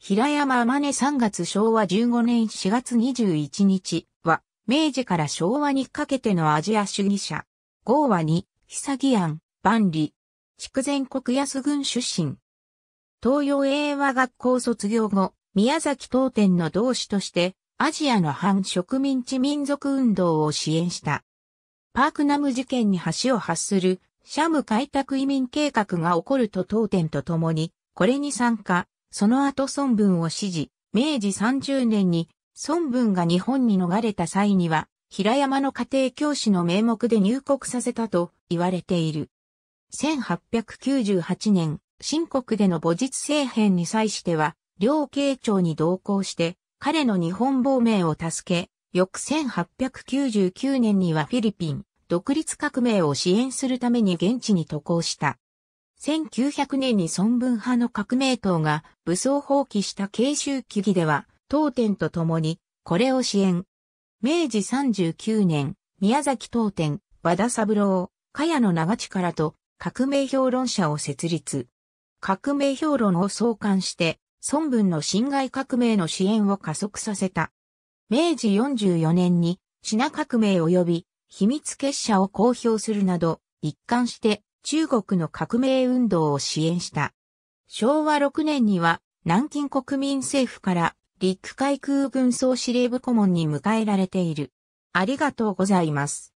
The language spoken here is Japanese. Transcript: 平山天音3月昭和15年4月21日は、明治から昭和にかけてのアジア主義者。号は2、久義庵、万里。筑前国安郡出身。東洋英和学校卒業後、宮崎東典の同志として、アジアの反植民地民族運動を支援した。パークナム事件に橋を発する、シャム開拓移民計画が起こると東典と共に、これに参加、その後孫文を支持、明治30年に、孫文が日本に逃れた際には、平山の家庭教師の名目で入国させたと言われている。1898年、清国での戊戌政変に際しては、梁慶長に同行して、彼の日本亡命を助け、翌1899年にはフィリピン、独立革命を支援するために現地に渡航した。1900年に孫文派の革命党が武装蜂起した慶州起義では、東典と共に、これを支援。明治39年、宮崎東典、和田三郎、萱野長力と革命評論社を設立。革命評論を創刊して、孫文の辛亥革命の支援を加速させた。明治44年に品革命及び秘密結社を公表するなど、一貫して中国の革命運動を支援した。昭和6年には南京国民政府から陸海空軍総司令部顧問に迎えられている。ありがとうございます。